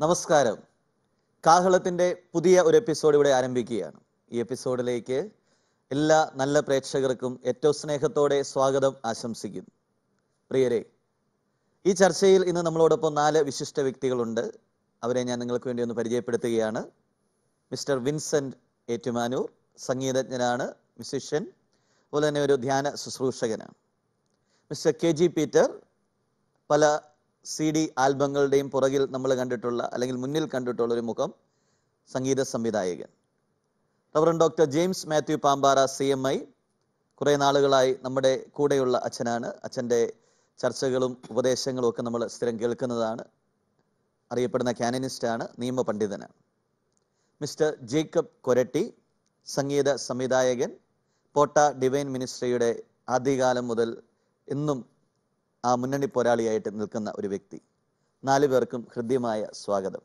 നമസ്കാരം. കാഹളത്തിൻ്റെ പുതിയ ഒരു എപ്പിസോഡ് ഇവിടെ ആരംഭിക്കുകയാണ്. ഈ എപ്പിസോഡിലേക്ക് എല്ലാ നല്ല പ്രേക്ഷകർക്കും ഏറ്റവും സ്നേഹത്തോടെ സ്വാഗതം ആശംസിക്കുന്നു. പ്രിയരെ, ഈ ചർച്ചയിൽ ഇന്ന് നമ്മളോടൊപ്പം നാല് വിശിഷ്ട വ്യക്തികളുണ്ട്. അവരെ ഞാൻ നിങ്ങൾക്ക് വേണ്ടി ഒന്ന് പരിചയപ്പെടുത്തുകയാണ്. മിസ്റ്റർ വിൻസെൻ്റ് ഏറ്റുമാനൂർ സംഗീതജ്ഞനാണ്, മ്യൂസിഷ്യൻ, അതുപോലെ തന്നെ ഒരു ധ്യാന ശുശ്രൂഷകനാണ്. മിസ്റ്റർ കെ ജി പീറ്റർ പല CD ആൽബങ്ങളുടെയും പുറകിൽ നമ്മൾ കണ്ടിട്ടുള്ള അല്ലെങ്കിൽ മുന്നിൽ കണ്ടിട്ടുള്ള ഒരു മുഖം, സംഗീത സംവിധായകൻ. Reverend doctor James Mathew Pampara CMI കുറേ നാളുകളായി നമ്മുടെ കൂടെയുള്ള അച്ഛനാണ്. അച്ഛൻ്റെ ചർച്ചകളും ഉപദേശങ്ങളും ഒക്കെ നമ്മൾ സ്ഥിരം കേൾക്കുന്നതാണ്. അറിയപ്പെടുന്ന കാനനിസ്റ്റാണ്, നിയമ പണ്ഡിതനാണ്. മിസ്റ്റർ ജേക്കബ് കൊരട്ടി, സംഗീത സംവിധായകൻ, പോട്ട ഡിവൈൻ മിനിസ്ട്രിയുടെ ആദ്യകാലം മുതൽ ഇന്നും ആ മുന്നണി പോരാളിയായിട്ട് നിൽക്കുന്ന ഒരു വ്യക്തി. നാലു പേർക്കും ഹൃദ്യമായ സ്വാഗതം.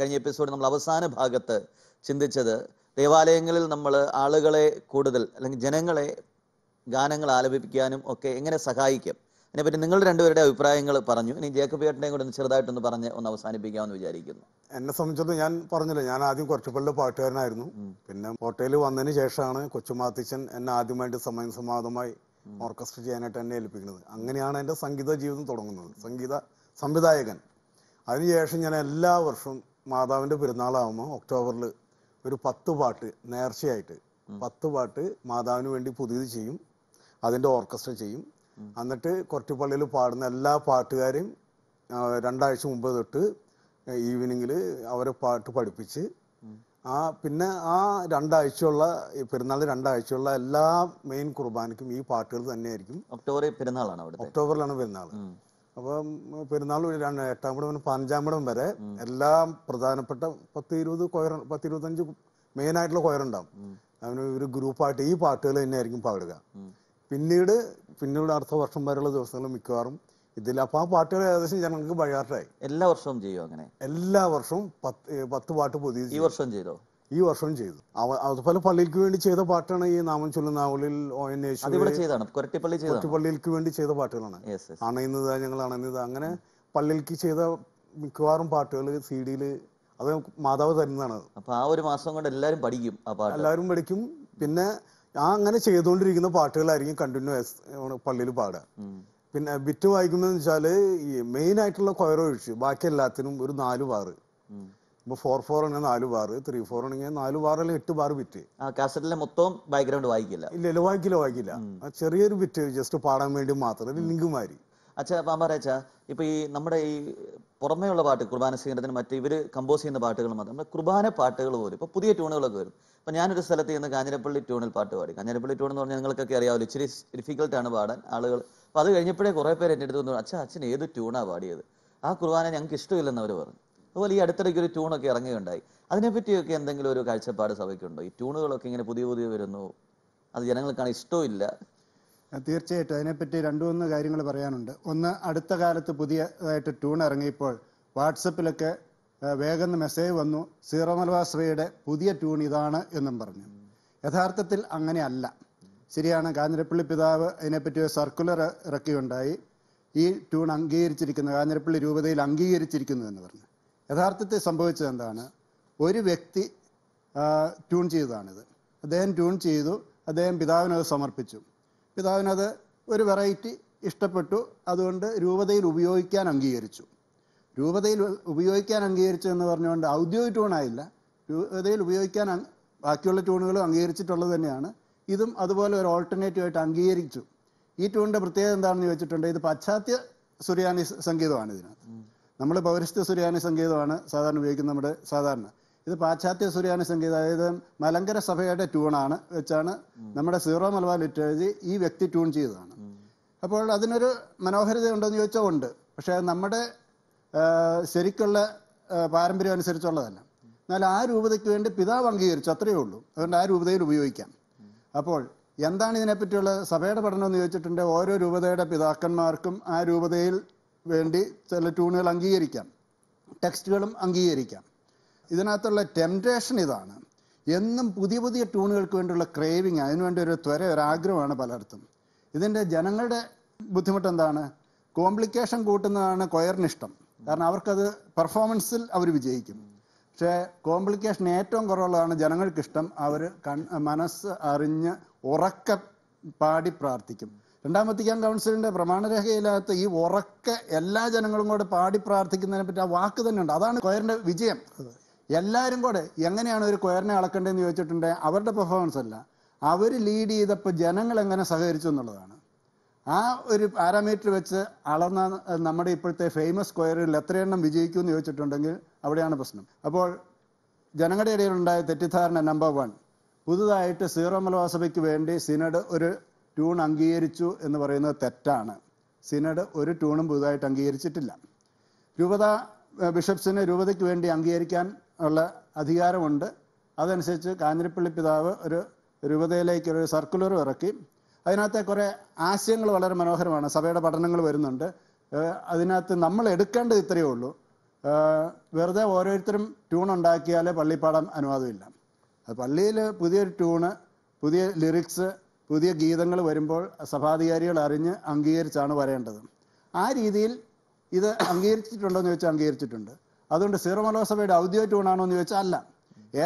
കഴിഞ്ഞ എപ്പിസോഡ് നമ്മൾ അവസാന ഭാഗത്ത് ചിന്തിച്ചത്, ദേവാലയങ്ങളിൽ നമ്മൾ ആളുകളെ കൂടുതൽ അല്ലെങ്കിൽ ജനങ്ങളെ ഗാനങ്ങൾ ആലപിപ്പിക്കാനും ഒക്കെ എങ്ങനെ സഹായിക്കും. അതിനെപ്പറ്റി നിങ്ങൾ രണ്ടുപേരുടെ അഭിപ്രായങ്ങൾ പറഞ്ഞു. ഇനി ജേക്കബ് ഏട്ടനെയും കൂടെ ഒന്ന് ചെറുതായിട്ടൊന്ന് പറഞ്ഞ് ഒന്ന് അവസാനിപ്പിക്കാമെന്ന് വിചാരിക്കുന്നു. എന്നെ സംബന്ധിച്ചിടത്തോളം ഞാൻ പറഞ്ഞില്ല, ഞാൻ ആദ്യം കൊച്ചുപള്ളിയിലെ പാട്ടുകാരനായിരുന്നു. പിന്നെ കോട്ടയിൽ വന്നതിന് ശേഷമാണ് കൊച്ചുമാത്തച്ഛൻ എന്നെ ആദ്യമായിട്ട് സമയസമാധമായി ഓർക്കസ്ട്ര ചെയ്യാനായിട്ട് എന്നെ ഏൽപ്പിക്കുന്നത്. അങ്ങനെയാണ് എൻ്റെ സംഗീത ജീവിതം തുടങ്ങുന്നത്, സംഗീത സംവിധായകൻ. അതിനുശേഷം ഞാൻ എല്ലാ വർഷവും മാതാവിൻ്റെ പെരുന്നാളാകുമ്പോൾ ഒക്ടോബറിൽ ഒരു 10 പാട്ട് നേർച്ചയായിട്ട് 10 പാട്ട് മാതാവിന് വേണ്ടി പുതിയത് ചെയ്യും, അതിൻ്റെ ഓർക്കസ്ട്ര ചെയ്യും. എന്നിട്ട് കൊരട്ടിപ്പള്ളിയിൽ പാടുന്ന എല്ലാ പാട്ടുകാരെയും 2 ആഴ്ച മുമ്പ് തൊട്ട് ഈവനിങ്ങിൽ അവരെ പാട്ട് പഠിപ്പിച്ച് പിന്നെ 2 ആഴ്ചയുള്ള പെരുന്നാൾ 2 ആഴ്ചയുള്ള എല്ലാ മെയിൻ കുർബാനയ്ക്കും ഈ പാട്ടുകൾ തന്നെയായിരിക്കും. ഒക്ടോബറിലാണ് പെരുന്നാൾ. അപ്പം പെരുന്നാൾ 8-ാം പടം മുതൽ 5-ാം പടം വരെ എല്ലാം പ്രധാനപ്പെട്ട 10-20 കൊയർ, 10-25 മെയിനായിട്ടുള്ള കൊയറുണ്ടാവും. അവന് ഒരു ഗ്രൂപ്പായിട്ട് ഈ പാട്ടുകൾ തന്നെയായിരിക്കും പാടുക. പിന്നീട് അടുത്ത വർഷം വരെയുള്ള ദിവസങ്ങൾ മിക്കവാറും ഇതിൽ. അപ്പം ആ പാട്ടുകൾ ഏകദേശം ഞങ്ങൾക്ക് ബയാർട്ടായി. എല്ലാ വർഷവും ചെയ്യും അങ്ങനെ. എല്ലാ വർഷവും 10 പാട്ട് പുതിയത് ഈ വർഷം ചെയ്തു. അതുപോലെ പള്ളിക്ക് വേണ്ടി ചെയ്ത പാട്ടാണ് ഈ നാമം ചൊല്ലുന്നാവളിൽ കൊരട്ടിപ്പള്ളിക്ക് വേണ്ടി ചെയ്ത പാട്ടുകളാണ്. അണയുന്നത് ഞങ്ങൾ അണയുന്നത്, അങ്ങനെ പള്ളിക്ക് ചെയ്ത മിക്കവാറും പാട്ടുകൾ CD അത് മാതാവ് തരുന്നതാണ്. അപ്പൊ ആ ഒരു മാസം കൊണ്ട് എല്ലാവരും പഠിക്കും. പിന്നെ അങ്ങനെ ചെയ്തുകൊണ്ടിരിക്കുന്ന പാട്ടുകളായിരിക്കും കണ്ടിന്യൂസ് പള്ളിയിൽ പാടുക. പിന്നെ ബിറ്റ് വായിക്കുന്നതെന്ന് വെച്ചാല് ഈ മെയിൻ ആയിട്ടുള്ള കൊയർ ഒഴിച്ച് ബാക്കി എല്ലാത്തിനും ഒരു 4 ബാറ്. ഇപ്പോൾ 4/4 ആണെങ്കിൽ 4 ബാറ്, 3/4 ആണെങ്കിൽ 4 ബാർ, അല്ലെങ്കിൽ 8 ബാർ ബിറ്റ്. കാസറ്റിലെ മൊത്തം ബാക്ക്ഗ്രൗണ്ട് വായിക്കില്ല. വായിക്കില്ല. ചെറിയൊരു ബിറ്റ് ജസ്റ്റ് പാടാൻ വേണ്ടി മാത്രം ലിങ്ക് മാറി. അച്ഛാ പാമ്പാറച്ചാ, ഇപ്പൊ ഈ നമ്മുടെ ഈ പുറമേയുള്ള പാട്ട്, കുർബാന സ്വീകരണത്തിന് മറ്റേ ഇവര് കമ്പോസ് ചെയ്യുന്ന പാട്ടുകൾ മാത്രം, നമ്മുടെ കുർബാന പാട്ടുകൾ പോലും ഇപ്പൊ പുതിയ ട്യൂണുകളൊക്കെ വരും. ഇപ്പൊ ഞാനൊരു സ്ഥലത്ത് നിന്ന് കാഞ്ഞിരപ്പള്ളി ട്യൂണിൽ പാട്ട് പാടി. കാഞ്ഞിരപ്പള്ളി ട്യൂൺ എന്ന് പറഞ്ഞാൽ നിങ്ങൾക്കൊക്കെ അറിയാമല്ലോ, ഇച്ചിരി ഡിഫിക്കൽട്ടാണ് പാടാൻ ആളുകൾ. അപ്പൊ അത് കഴിഞ്ഞപ്പോഴേ കുറെ പേര് എൻ്റെ അടുത്ത് തോന്നുന്നു, അച്ഛാ അച്ഛൻ ഏത് ട്യൂണാണ് പാടിയത്, ആ കുർബാന ഞങ്ങൾക്ക് ഇഷ്ടമില്ലെന്ന് അവർ പറഞ്ഞു. അതുപോലെ ഈ അടുത്തിടയ്ക്ക് ഒരു ട്യൂണൊക്കെ ഇറങ്ങുകയുണ്ടായി. അതിനെപ്പറ്റിയൊക്കെ എന്തെങ്കിലും ഒരു കാഴ്ചപ്പാട് സഭയ്ക്കുണ്ടോ? ഈ ട്യൂണുകളൊക്കെ ഇങ്ങനെ പുതിയ വരുന്നു, അത് ജനങ്ങൾക്കാണ് ഇഷ്ടമില്ല. തീർച്ചയായിട്ടും അതിനെപ്പറ്റി 2-3 കാര്യങ്ങൾ പറയാനുണ്ട്. ഒന്ന്, അടുത്ത കാലത്ത് പുതിയതായിട്ട് ട്യൂൺ ഇറങ്ങിയപ്പോൾ വാട്സപ്പിലൊക്കെ വേഗം മെസ്സേജ് വന്നു, സീറോ മലബാർ സഭയുടെ പുതിയ ട്യൂൺ ഇതാണ് എന്നും പറഞ്ഞു. യഥാർത്ഥത്തിൽ അങ്ങനെയല്ല. ശരിയാണ്, കാഞ്ഞിരപ്പള്ളി പിതാവ് അതിനെപ്പറ്റി ഒരു സർക്കുലർ ഇറക്കിയുണ്ടായി, ഈ ട്യൂൺ അംഗീകരിച്ചിരിക്കുന്നു, കാഞ്ഞിരപ്പള്ളി രൂപതയിൽ അംഗീകരിച്ചിരിക്കുന്നു എന്ന് പറഞ്ഞു. യഥാർത്ഥത്തിൽ സംഭവിച്ചത് എന്താണ്? ഒരു വ്യക്തി ട്യൂൺ ചെയ്തതാണിത്. അദ്ദേഹം ട്യൂൺ ചെയ്തു, അദ്ദേഹം പിതാവിനത് സമർപ്പിച്ചു. പിതാവിനത് ഒരു വെറൈറ്റി ഇഷ്ടപ്പെട്ടു, അതുകൊണ്ട് രൂപതയിൽ ഉപയോഗിക്കാൻ അംഗീകരിച്ചു. രൂപതയിൽ ഉപയോഗിക്കാൻ അംഗീകരിച്ചു എന്ന് പറഞ്ഞുകൊണ്ട് ഔദ്യോഗിക ട്യൂണായില്ല, രൂപതയിൽ ഉപയോഗിക്കാൻ ബാക്കിയുള്ള ട്യൂണുകളും അംഗീകരിച്ചിട്ടുള്ളത് തന്നെയാണ്. ഇതും അതുപോലെ ഒരു ഓൾട്ടർനേറ്റീവായിട്ട് അംഗീകരിച്ചു. ഈ ട്യൂണിൻ്റെ പ്രത്യേകത എന്താണെന്ന് ചോദിച്ചിട്ടുണ്ടെങ്കിൽ, ഇത് പാശ്ചാത്യ സുറിയാനി സംഗീതമാണ്. ഇതിനകത്ത് നമ്മൾ പൗരസ്ത്യ സുറിയാനി സംഗീതമാണ് സാധാരണ ഉപയോഗിക്കുന്നത്. നമ്മുടെ സാധാരണ ഇത് പാശ്ചാത്യ സുറിയാനി സംഗീതം, അതായത് മലങ്കര സഭയുടെ ട്യൂണാണ് വെച്ചാണ് നമ്മുടെ സീറോ മലബാർ ലിറ്ററേച്ചർ ഈ വ്യക്തി ട്യൂൺ ചെയ്തതാണ്. അപ്പോൾ അതിനൊരു മനോഹരത ഉണ്ടോയെന്ന് ചോദിച്ചാൽ ഉണ്ട്, പക്ഷേ നമ്മുടെ ശരിക്കുള്ള പാരമ്പര്യം അനുസരിച്ചുള്ളതല്ല. എന്നാൽ ആ രൂപതയ്ക്ക് വേണ്ടി പിതാവ് അംഗീകരിച്ചു, അത്രയേ ഉള്ളൂ. അതുകൊണ്ട് ആ രൂപതയിൽ ഉപയോഗിക്കാം. അപ്പോൾ എന്താണ് ഇതിനെപ്പറ്റിയുള്ള സഭയുടെ പഠനം എന്ന് ചോദിച്ചിട്ടുണ്ട്. ഓരോ രൂപതയുടെ പിതാക്കന്മാർക്കും ആ രൂപതയിൽ വേണ്ടി ചില ട്യൂണുകൾ അംഗീകരിക്കാം, ടെക്സ്റ്റുകളും അംഗീകരിക്കാം. ഇതിനകത്തുള്ള ടെംപ്റ്റേഷൻ ഇതാണ്, എന്നും പുതിയ പുതിയ ട്യൂണുകൾക്ക് വേണ്ടിയുള്ള ക്രേവിങ്, അതിനുവേണ്ടി ഒരു ത്വര, ഒരു ആഗ്രഹമാണ് പലയിടത്തും. ഇതിൻ്റെ ജനങ്ങളുടെ ബുദ്ധിമുട്ട് എന്താണ്? കോംപ്ലിക്കേഷൻ കൂട്ടുന്നതാണ് കൊയറിനിഷ്ടം, കാരണം അവർക്കത് പെർഫോമൻസിൽ അവർ വിജയിക്കും. പക്ഷേ കോംപ്ലിക്കേഷൻ ഏറ്റവും കുറവുള്ളതാണ് ജനങ്ങൾക്കിഷ്ടം. അവർ മനസ്സ് അറിഞ്ഞ് ഉറക്ക പാടി പ്രാർത്ഥിക്കും. രണ്ടാം വത്തിക്കാൻ കൗൺസിലിൻ്റെ പ്രമാണരേഖയിലകത്ത് ഈ ഉറക്ക എല്ലാ ജനങ്ങളും കൂടെ പാടി പ്രാർത്ഥിക്കുന്നതിനെ പറ്റി ആ വാക്ക് തന്നെ ഉണ്ട്. അതാണ് കൊയറിൻ്റെ വിജയം. എല്ലാവരും കൂടെ എങ്ങനെയാണ് ഒരു കൊയറിനെ അളക്കേണ്ടതെന്ന് ചോദിച്ചിട്ടുണ്ടെങ്കിൽ അവരുടെ പെർഫോമൻസ് അല്ല, അവർ ലീഡ് ചെയ്തപ്പോൾ ജനങ്ങൾ എങ്ങനെ സഹകരിച്ചു എന്നുള്ളതാണ്. ആ ഒരു പാരാമീറ്റർ വെച്ച് അളന്ന നമ്മുടെ ഇപ്പോഴത്തെ ഫേമസ് കൊയറുകളിൽ എത്രയെണ്ണം വിജയിക്കും എന്ന് ചോദിച്ചിട്ടുണ്ടെങ്കിൽ അവിടെയാണ് പ്രശ്നം. അപ്പോൾ ജനങ്ങളുടെ ഇടയിലുണ്ടായ തെറ്റിദ്ധാരണ നമ്പർ വൺ, പുതുതായിട്ട് സീറോ മലബാർ സഭയ്ക്ക് വേണ്ടി സിനഡ് ഒരു ട്യൂൺ അംഗീകരിച്ചു എന്ന് പറയുന്നത് തെറ്റാണ്. സിനഡ് ഒരു ട്യൂണും പുതുതായിട്ട് അംഗീകരിച്ചിട്ടില്ല. രൂപത ബിഷപ്സിന് രൂപതയ്ക്ക് വേണ്ടി അംഗീകരിക്കാൻ ഉള്ള അധികാരമുണ്ട്. അതനുസരിച്ച് കാഞ്ഞിരപ്പള്ളി പിതാവ് ഒരു രൂപതയിലേക്കൊരു സർക്കുലർ ഇറക്കി. അതിനകത്തെ കുറേ ആശയങ്ങൾ വളരെ മനോഹരമാണ്, സഭയുടെ പഠനങ്ങൾ വരുന്നുണ്ട്. അതിനകത്ത് നമ്മൾ എടുക്കേണ്ടത് ഇത്രയേ ഉള്ളൂ, വെറുതെ ഓരോരുത്തരും ട്യൂൺ ഉണ്ടാക്കിയാൽ പള്ളിപ്പാടാൻ അനുവാദമില്ല. അത് പള്ളിയിൽ പുതിയൊരു ട്യൂണ്, പുതിയ ലിറിക്സ്, പുതിയ ഗീതങ്ങൾ വരുമ്പോൾ സഭാധികാരികൾ അറിഞ്ഞ് അംഗീകരിച്ചാണ് വരേണ്ടത്. ആ രീതിയിൽ ഇത് അംഗീകരിച്ചിട്ടുണ്ടോ എന്ന് ചോദിച്ചാൽ അംഗീകരിച്ചിട്ടുണ്ട്. അതുകൊണ്ട് സീറോ മലബാർ സഭയുടെ ഔദ്യോഗിക ട്യൂണാണോ എന്ന് ചോദിച്ചാൽ അല്ല.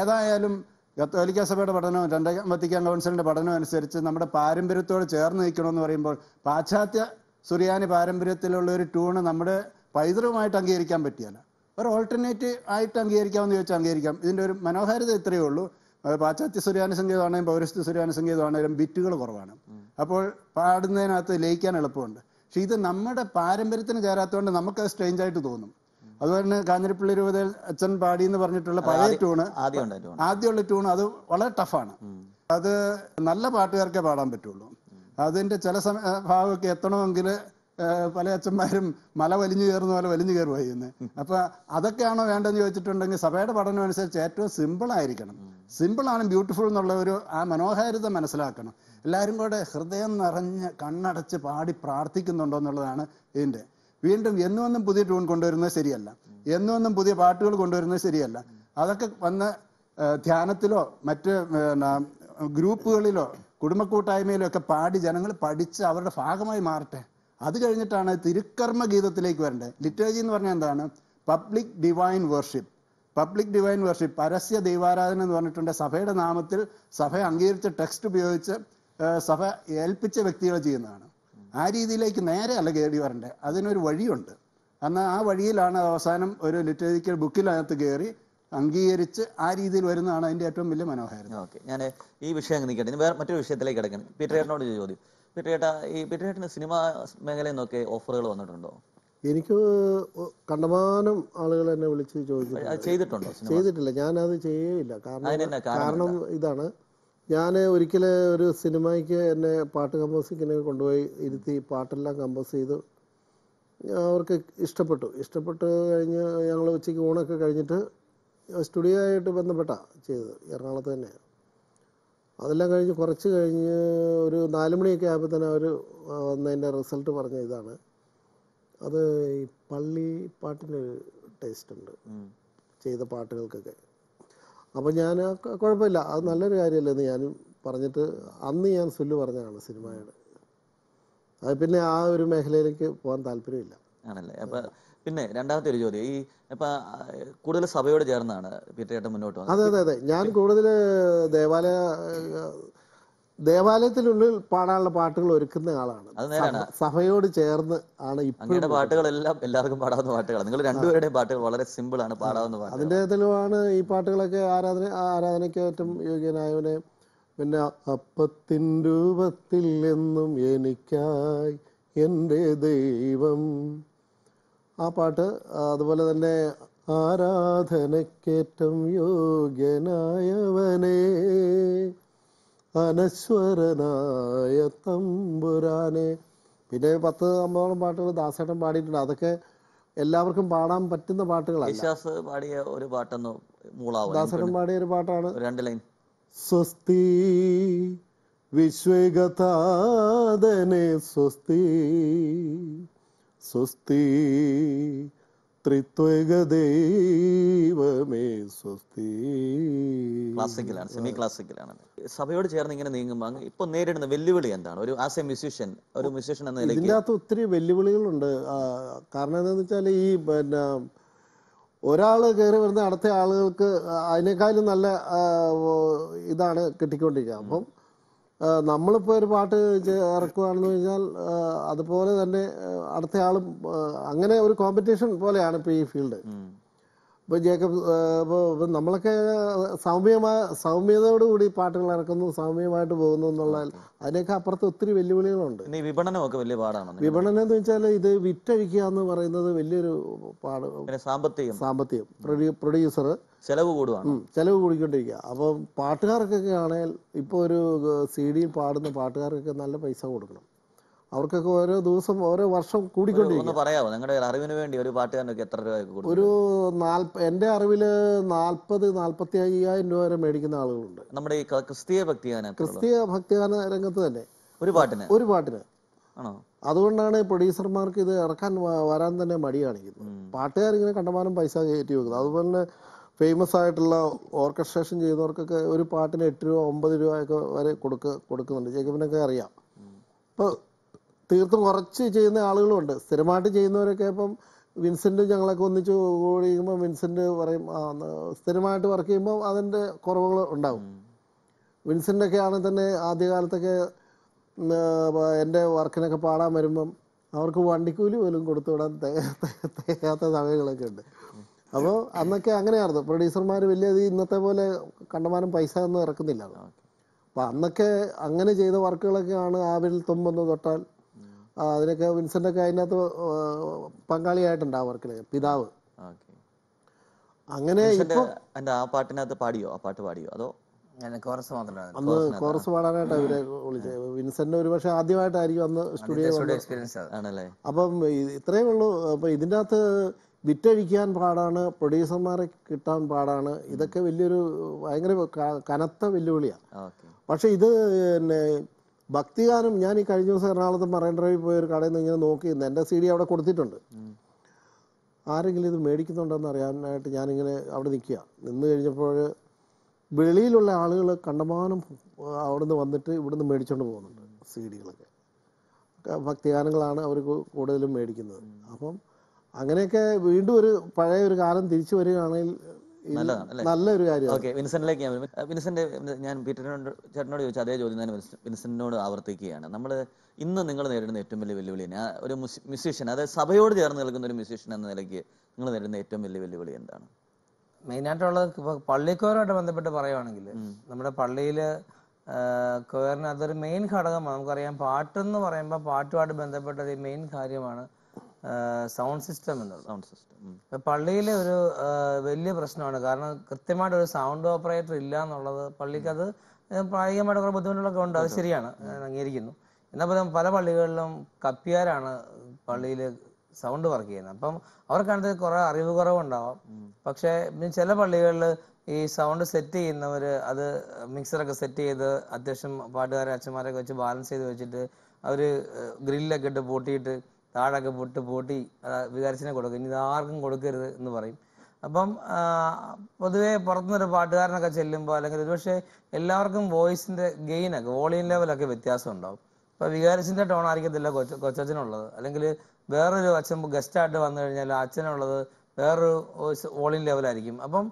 ഏതായാലും കത്തോലിക്ക സഭയുടെ പഠനവും രണ്ടാം വത്തിക്കാൻ കൗൺസിലിൻ്റെ പഠനവും അനുസരിച്ച് നമ്മുടെ പാരമ്പര്യത്തോട് ചേർന്ന് നിൽക്കണമെന്ന് പറയുമ്പോൾ പാശ്ചാത്യ സുറിയാനി പാരമ്പര്യത്തിലുള്ള ഒരു ട്യൂണ് നമ്മുടെ പൈതൃകമായിട്ട് അംഗീകരിക്കാൻ പറ്റിയല്ല, ഒരു ഓൾട്ടർനേറ്റീവ് ആയിട്ട് അംഗീകരിക്കാമെന്ന് ചോദിച്ചാൽ അംഗീകരിക്കാം. ഇതിൻ്റെ ഒരു മനോഹാരിത ഇത്രയേ ഉള്ളൂ. പാശ്ചാത്യ സുറിയാനി സംഗീതമാണെങ്കിലും പൗരസ്ത്യ സുറിയാനി സംഗീതമാണെങ്കിലും ബിറ്റുകൾ കുറവാണ്. അപ്പോൾ പാടുന്നതിനകത്ത് ലയിക്കാൻ എളുപ്പമുണ്ട്. പക്ഷെ ഇത് നമ്മുടെ പാരമ്പര്യത്തിന് ചേരാത്തതുകൊണ്ട് നമുക്കത് സ്ട്രെയിഞ്ച് ആയിട്ട് തോന്നും. അതുപോലെ തന്നെ കാഞ്ഞിരപ്പള്ളി രൂപതയിൽ അച്ഛൻ പാടി എന്ന് പറഞ്ഞിട്ടുള്ള പഴയ ട്യൂണ്, ആദ്യമുള്ള ട്യൂൺ, അത് വളരെ ടഫാണ്. അത് നല്ല പാട്ടുകാർക്കേ പാടാൻ പറ്റുള്ളൂ. അതിൻ്റെ ചില ഭാഗമൊക്കെ എത്തണമെങ്കിൽ പല അച്ഛന്മാരും മല വലിഞ്ഞു കയറുന്ന പോലെ വലിഞ്ഞു കയറുമായിരുന്നു. അപ്പം അതൊക്കെയാണോ വേണ്ടതെന്ന് ചോദിച്ചിട്ടുണ്ടെങ്കിൽ സഭയുടെ പഠനം അനുസരിച്ച് ഏറ്റവും സിമ്പിളായിരിക്കണം. സിമ്പിളാണ് ബ്യൂട്ടിഫുൾ എന്നുള്ള ഒരു ആ മനോഹാരിത മനസ്സിലാക്കണം. എല്ലാവരും കൂടെ ഹൃദയം നിറഞ്ഞ് കണ്ണടച്ച് പാടി പ്രാർത്ഥിക്കുന്നുണ്ടോ എന്നുള്ളതാണ് ഇതിൻ്റെ. വീണ്ടും എന്നും പുതിയ ട്യൂൺ കൊണ്ടുവരുന്നത് ശരിയല്ല, എന്നും പുതിയ പാട്ടുകൾ കൊണ്ടുവരുന്നത് ശരിയല്ല. അതൊക്കെ വന്ന് ധ്യാനത്തിലോ മറ്റ് ഗ്രൂപ്പുകളിലോ കുടുംബക്കൂട്ടായ്മയിലോ ഒക്കെ പാടി ജനങ്ങൾ പഠിച്ച് അവരുടെ ഭാഗമായി മാറട്ടെ. അത് കഴിഞ്ഞിട്ടാണ് തിരുക്കർമ്മ ഗീതത്തിലേക്ക് വരേണ്ടത്. ലിറ്റേർജി എന്ന് പറഞ്ഞാൽ എന്താണ്? Public divine worship. Public divine worship, പരസ്യ ദൈവാരാധന എന്ന് പറഞ്ഞിട്ടുണ്ട്. സഭയുടെ നാമത്തിൽ സഭ അംഗീകരിച്ച ടെക്സ്റ്റ് ഉപയോഗിച്ച് സഭ ഏൽപ്പിച്ച വ്യക്തികൾ ചെയ്യുന്നതാണ്. ആ രീതിയിലേക്ക് നേരെ അല്ല കയറി വരണ്ടേ, അതിനൊരു വഴിയുണ്ട്. എന്നാൽ ആ വഴിയിലാണ് അവസാനം ഒരു ലിറ്ററേച്ചർ ബുക്കിനകത്ത് കയറി അംഗീകരിച്ച് ആ രീതിയിൽ വരുന്നതാണ് അതിൻ്റെ ഏറ്റവും വലിയ മനോഹാരിത. ഓക്കെ, ഞാൻ ഈ വിഷയം നിൽക്കട്ടെ, വേറെ മറ്റൊരു വിഷയത്തിലേക്ക് കിടക്കണം. പീറ്ററേട്ടനോട് ചോദ്യം. പീറ്ററേട്ട, ഈ പീറ്ററേട്ടന് സിനിമാ മേഖലയിൽ നിന്നൊക്കെ ഓഫറുകൾ വന്നിട്ടുണ്ടോ? എനിക്ക് കണ്ടമാനം ആളുകൾ എന്നെ വിളിച്ച് ചോദിച്ചു. ചെയ്തിട്ടുണ്ടോ? ചെയ്തിട്ടില്ല, ഞാനത് ചെയ്യില്ല. കാരണം ഇതാണ്, ഞാൻ ഒരിക്കൽ ഒരു സിനിമയ്ക്ക് എന്നെ പാട്ട് കമ്പോസിങ്ങിന് കൊണ്ടുപോയി ഇരുത്തി പാട്ടെല്ലാം കമ്പോസ് ചെയ്ത് അവർക്ക് ഇഷ്ടപ്പെട്ടു കഴിഞ്ഞ് ഞങ്ങൾ ഉച്ചയ്ക്ക് ഊണൊക്കെ കഴിഞ്ഞിട്ട് സ്റ്റുഡിയോ ആയിട്ട് ബന്ധപ്പെട്ടാണ് ചെയ്തത്, എറണാകുളത്ത് തന്നെ. അതെല്ലാം കഴിഞ്ഞ് കുറച്ച് കഴിഞ്ഞ് ഒരു 4 മണിയൊക്കെ ആയപ്പോൾ തന്നെ അവർ വന്നതിൻ്റെ റിസൾട്ട് പറഞ്ഞ ഇതാണ്, അത് ഈ പള്ളി പാട്ടിനൊരു ടേസ്റ്റ് ഉണ്ട് ചെയ്ത പാട്ടുകൾക്കൊക്കെ. അപ്പം ഞാൻ കുഴപ്പമില്ല, അത് നല്ലൊരു കാര്യമല്ലേ എന്ന് ഞാനും പറഞ്ഞിട്ട് അന്ന് ഞാൻ സുല്ലു പറഞ്ഞതാണ് സിനിമയുടെ. അത് പിന്നെ ആ ഒരു മേഖലയിലേക്ക് പോകാൻ താല്പര്യമില്ല. ആണല്ലേ. അപ്പം പിന്നെ രണ്ടാമത്തെ ഒരു ചോദ്യം, ഈ ഇപ്പം കൂടുതൽ സഭയോട് ചേർന്നാണ് പീറ്ററേട്ടൻ മുന്നോട്ട് പോകുന്നത്. അതെ, ഞാൻ കൂടുതൽ ദേവാലയത്തിനുള്ളിൽ പാടാനുള്ള പാട്ടുകൾ ഒരുക്കുന്ന ആളാണ്. അത് നേരാണ്, സഭയോട് ചേർന്ന് ആണ്. ഇപ്പോഴത്തെ പാട്ടുകളെല്ലാം എല്ലാവർക്കും പാടാവുന്ന പാട്ടുകളാണ്. നിങ്ങൾ രണ്ടുപേരുടെയും പാട്ടുകൾ വളരെ സിമ്പിളാണ്, പാടാവുന്ന പാട്ട്. അതിൻ്റെ തെളിവാണ് ഈ പാട്ടുകളൊക്കെ ആരാധനയ്ക്ക് ഏറ്റവും യോഗ്യനായവനെ. പിന്നെ അപ്പത്തിൻ രൂപത്തിൽ എന്നും എനിക്കായി എൻ്റെ ദൈവം, ആ പാട്ട്. അതുപോലെ തന്നെ ആരാധനക്കേറ്റം യോഗ്യനായവനെ അനശ്വരനായ തമ്പുരാനെ. പിന്നെ 10 അമ്പതോളം പാട്ടുകൾ ദാസേട്ടൻ പാടിയിട്ടുണ്ട്. അതൊക്കെ എല്ലാവർക്കും പാടാൻ പറ്റുന്ന പാട്ടുകളാണ്. പാടിയ ഒരു പാട്ടൊന്നും ദാസേട്ടൻ പാടിയ ഒരു പാട്ടാണ് 2 ലൈൻ. സ്വസ്തി വിശ്വഗതാധനെ സ്വസ്തി, സ്വസ്തി ത്രിത്വൈക ദൈവമേ സ്വസ്തി. ക്ലാസിക്കലാണ്, സെമി ക്ലാസിക്കലാണ്. സഭയോട് ചേർന്ന് ഇങ്ങനെ നീങ്ങുമ്പോൾ ഇപ്പൊ നേരിടുന്ന വെല്ലുവിളി എന്താണ് ഒരു ആസ് എ മ്യൂസീഷ്യൻ, ഒരു മ്യൂസീഷ്യൻ എന്ന നിലയ്ക്ക്? ഇതിനകത്ത് ഒത്തിരി വെല്ലുവിളികളുണ്ട്. കാരണം എന്താണെന്ന് വെച്ചാൽ ഈ ഒരാൾ കയറി വരുന്ന അടുത്ത ആളുകൾക്ക് അതിനേക്കാളും നല്ല ഇതാണ് കിട്ടിക്കൊണ്ടിരിക്കുക. അപ്പം നമ്മളിപ്പോൾ ഒരു പാട്ട് ഇറക്കുകയാണെന്ന് കഴിഞ്ഞാൽ അതുപോലെ തന്നെ അടുത്തയാളും, അങ്ങനെ ഒരു കോമ്പറ്റീഷൻ പോലെയാണ് ഇപ്പോൾ ഈ ഫീൽഡ്. ഇപ്പോൾ ജേക്കബ്, ഇപ്പോൾ നമ്മളൊക്കെ സൗമ്യതയോടുകൂടി പാട്ടുകൾ ഇറക്കുന്നു, സൗമ്യമായിട്ട് പോകുന്നു എന്നുള്ള, അതിനൊക്കെ അപ്പുറത്ത് ഒത്തിരി വെല്ലുവിളികളുണ്ട്. വിപണനമൊക്കെ വലിയ പാടാണ്. വിപണനം എന്ന് വെച്ചാൽ ഇത് വിറ്റഴിക്കുക എന്ന് പറയുന്നത് വലിയൊരു പാട്. സാമ്പത്തികം, പ്രൊഡ്യൂസർ ചെലവ് കൂടിക്കൊണ്ടിരിക്കുക. അപ്പം പാട്ടുകാർക്കൊക്കെ ആണെങ്കിൽ ഇപ്പോൾ ഒരു CD പാടുന്ന പാട്ടുകാർക്കൊക്കെ നല്ല പൈസ കൊടുക്കണം. അവർക്കൊക്കെ ഓരോ ദിവസം ഓരോ വർഷം കൂടിക്കൊണ്ടിരിക്കും. പറയാമോ നിങ്ങളുടെ അറിവിന് വേണ്ടി ഒരു പാട്ടുകാരനൊക്കെ എത്ര രൂപ? ഒരു എൻ്റെ അറിവിൽ 40-45,000 രൂപ വരെ മേടിക്കുന്ന ആളുകളുണ്ട് നമ്മുടെ ഈ ക്രിസ്തീയ ഭക്തിഗാന രംഗത്ത് തന്നെ, ഒരു പാട്ടിന്. അതുകൊണ്ടാണ് പ്രൊഡ്യൂസർമാർക്ക് ഇത് ഇറക്കാൻ വരാൻ തന്നെ മടി കാണിക്കുന്നത്. പാട്ടുകാരിങ്ങനെ കണ്ടമാനം പൈസ കയറ്റി വെക്കുന്നത്. അതുപോലെ തന്നെ ഫേമസ് ആയിട്ടുള്ള ഓർക്കസ്ട്രേഷൻ ചെയ്യുന്നവർക്കൊക്കെ ഒരു പാട്ടിന് 8 രൂപ 9 രൂപ ഒക്കെ വരെ കൊടുക്കുന്നുണ്ട്. ജേക്കബിനൊക്കെ അറിയാം. ഇപ്പോൾ തീർത്തും കുറച്ച് ചെയ്യുന്ന ആളുകളുണ്ട്. സ്ഥിരമായിട്ട് ചെയ്യുന്നവരൊക്കെ, ഇപ്പം വിൻസെൻറ്റും ഞങ്ങളൊക്കെ ഒന്നിച്ച് കൂടി കഴിയുമ്പോൾ വിൻസെൻ്റ് പറയും, സ്ഥിരമായിട്ട് വർക്ക് ചെയ്യുമ്പോൾ അതിൻ്റെ കുറവുകൾ ഉണ്ടാകും. വിൻസെൻ്റൊക്കെ ആണെങ്കിൽ തന്നെ ആദ്യകാലത്തൊക്കെ എൻ്റെ വർക്കിനൊക്കെ പാടാൻ വരുമ്പം അവർക്ക് വണ്ടിക്കൂലി പോലും കൊടുത്തു വിടാൻ തികയാത്ത സമയങ്ങളൊക്കെ ഉണ്ട്. അപ്പോൾ അന്നൊക്കെ അങ്ങനെയായിരുന്നു. പ്രൊഡ്യൂസർമാർ വലിയ ഇന്നത്തെ പോലെ കണ്ടമാനം പൈസ ഒന്നും ഇറക്കുന്നില്ല. അപ്പം അന്നൊക്കെ അങ്ങനെ ചെയ്ത വർക്കുകളൊക്കെയാണ് ആവിൽ തുമ്പെന്ന് തൊട്ടാൽ, അതിനൊക്കെ വിൻസെൻ്റൊക്കെ അതിനകത്ത് പങ്കാളിയായിട്ടുണ്ട് ആ വർക്കിലൊക്കെ. പിതാവ് അങ്ങനെ പാടിയോ? അന്ന് കോറസ് പാടാനായിട്ടാണ് ഇവരെ വിളിച്ചത്. വിൻസെൻ്റ് ഒരു പക്ഷെ ആദ്യമായിട്ടായിരിക്കും അന്ന് സ്റ്റുഡിയോ. അപ്പം ഇത്രയേ ഉള്ളൂ. അപ്പം ഇതിൻ്റെ അകത്ത് വിറ്റഴിക്കാൻ പാടാണ്, പ്രൊഡ്യൂസർമാരെ കിട്ടാൻ പാടാണ്. ഇതൊക്കെ വലിയൊരു ഭയങ്കര കനത്ത വെല്ലുവിളിയാണ്. പക്ഷെ ഇത് പിന്നെ ഭക്തിഗാനം, ഞാൻ ഈ കഴിഞ്ഞ ദിവസം എറണാകുളത്ത് മറൈൻ ഡ്രൈവിൽ പോയി ഒരു കടയിൽ നിന്ന് ഇങ്ങനെ നോക്കിയിരുന്നു. എൻ്റെ CD അവിടെ കൊടുത്തിട്ടുണ്ട്. ആരെങ്കിലും ഇത് മേടിക്കുന്നുണ്ടെന്ന് അറിയാനായിട്ട് ഞാനിങ്ങനെ അവിടെ നിൽക്കുക. നിന്ന് കഴിഞ്ഞപ്പോൾ വെളിയിലുള്ള ആളുകൾ കണ്ടമാനം അവിടുന്ന് വന്നിട്ട് ഇവിടുന്ന് മേടിച്ചുകൊണ്ട് പോകുന്നുണ്ട്. CD കളൊക്കെ ഭക്തിഗാനങ്ങളാണ് അവർ കൂടുതലും മേടിക്കുന്നത്. അപ്പം അങ്ങനെയൊക്കെ വീണ്ടും ഒരു പഴയ ഒരു കാലം തിരിച്ചു വരികയാണെങ്കിൽ നല്ലൊരു കാര്യം. വിൻസെന്റിലേക്ക് ഞാൻ പീറ്ററിനോട്, ചേട്ടനോട് ചോദിച്ച അതേ ചോദ്യം ഞാൻ വിൻസെന്റിനോട് ആവർത്തിക്കുകയാണ്. നമ്മൾ ഇന്ന് നിങ്ങൾ നേരിടുന്ന ഏറ്റവും വലിയ വെല്ലുവിളി, ഒരു മ്യൂസീഷ്യൻ, അതായത് സഭയോട് ചേർന്ന് നിൽക്കുന്ന ഒരു മ്യൂസീഷ്യൻ എന്ന നിലയ്ക്ക് നിങ്ങൾ നേരിടുന്ന ഏറ്റവും വലിയ വെല്ലുവിളി എന്താണ്? മെയിനായിട്ടുള്ളത് ഇപ്പോൾ പള്ളിക്കോരുമായിട്ട് ബന്ധപ്പെട്ട് പറയുകയാണെങ്കിൽ, നമ്മുടെ പള്ളിയിൽ കോയറിന് അതൊരു മെയിൻ ഘടകമാണ്. നമുക്കറിയാം, പാട്ടെന്ന് പറയുമ്പോൾ പാട്ടുമായിട്ട് ബന്ധപ്പെട്ടത് ഈ മെയിൻ കാര്യമാണ് സൗണ്ട് സിസ്റ്റം എന്നുള്ളത്. സൗണ്ട് സിസ്റ്റം പള്ളിയിലെ ഒരു വലിയ പ്രശ്നമാണ്. കാരണം കൃത്യമായിട്ട് ഒരു സൗണ്ട് ഓപ്പറേറ്റർ ഇല്ല എന്നുള്ളത് പള്ളിക്ക് അത് പ്രായോഗികമായിട്ട് കുറേ ബുദ്ധിമുട്ടുകളൊക്കെ ഉണ്ട്. അത് ശരിയാണ്, അംഗീകരിക്കുന്നു. എന്നാൽ പോലും പല പള്ളികളിലും കപ്പിയാരാണ് പള്ളിയിൽ സൗണ്ട് വർക്ക് ചെയ്യുന്നത്. അപ്പം അവർക്കാണെങ്കിൽ കുറേ അറിവ് കുറവുണ്ടാവാം. പക്ഷേ ചില പള്ളികളിൽ ഈ സൗണ്ട് സെറ്റ് ചെയ്യുന്നവർ അത് മിക്സറൊക്കെ സെറ്റ് ചെയ്ത് അത്യാവശ്യം പാട്ടുകാരെ അച്ഛന്മാരൊക്കെ വെച്ച് ബാലൻസ് ചെയ്ത് വെച്ചിട്ട് അവർ ഗ്രില്ലൊക്കെ ഇട്ട് പൂട്ടിയിട്ട് താഴൊക്കെ പൂട്ടി വികാരസിനെ കൊടുക്കും, ഇനി ഇതാർക്കും കൊടുക്കരുത് എന്ന് പറയും. അപ്പം പൊതുവേ പുറത്തുനിന്നൊരു പാട്ടുകാരനൊക്കെ ചെല്ലുമ്പോൾ, അല്ലെങ്കിൽ ഒരുപക്ഷെ എല്ലാവർക്കും വോയിസിൻ്റെ ഗെയിനൊക്കെ വോളിയം ലെവലൊക്കെ വ്യത്യാസം ഉണ്ടാവും. അപ്പോൾ വികാരസിൻ്റെ ടോൺ ആയിരിക്കത്തില്ല കൊച്ചച്ഛനുള്ളത്, അല്ലെങ്കിൽ വേറൊരു അച്ഛൻ ഗസ്റ്റായിട്ട് വന്നു കഴിഞ്ഞാൽ അച്ഛനുള്ളത് വേറൊരു വോളിയം ലെവലായിരിക്കും. അപ്പം